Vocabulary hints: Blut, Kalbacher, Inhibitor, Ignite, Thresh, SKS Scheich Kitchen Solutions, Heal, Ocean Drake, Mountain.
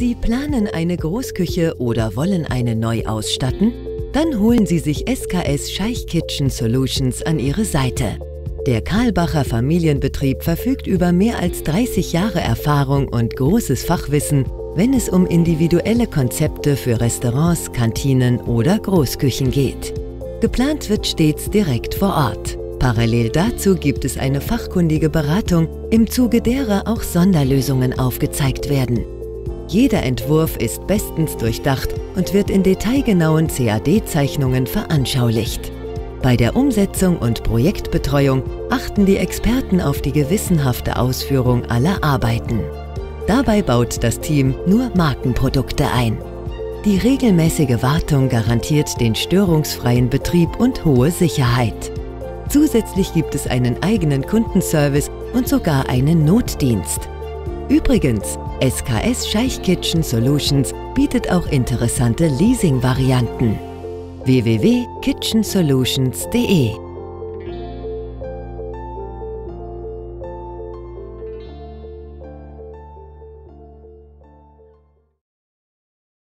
Sie planen eine Großküche oder wollen eine neu ausstatten? Dann holen Sie sich SKS Scheich Kitchen Solutions an Ihre Seite. Der Kalbacher Familienbetrieb verfügt über mehr als 30 Jahre Erfahrung und großes Fachwissen, wenn es um individuelle Konzepte für Restaurants, Kantinen oder Großküchen geht. Geplant wird stets direkt vor Ort. Parallel dazu gibt es eine fachkundige Beratung, im Zuge derer auch Sonderlösungen aufgezeigt werden. Jeder Entwurf ist bestens durchdacht und wird in detailgenauen CAD-Zeichnungen veranschaulicht. Bei der Umsetzung und Projektbetreuung achten die Experten auf die gewissenhafte Ausführung aller Arbeiten. Dabei baut das Team nur Markenprodukte ein. Die regelmäßige Wartung garantiert den störungsfreien Betrieb und hohe Sicherheit. Zusätzlich gibt es einen eigenen Kundenservice und sogar einen Notdienst. Übrigens, SKS Scheich Kitchen Solutions bietet auch interessante Leasing-Varianten. www.kitchensolutions.de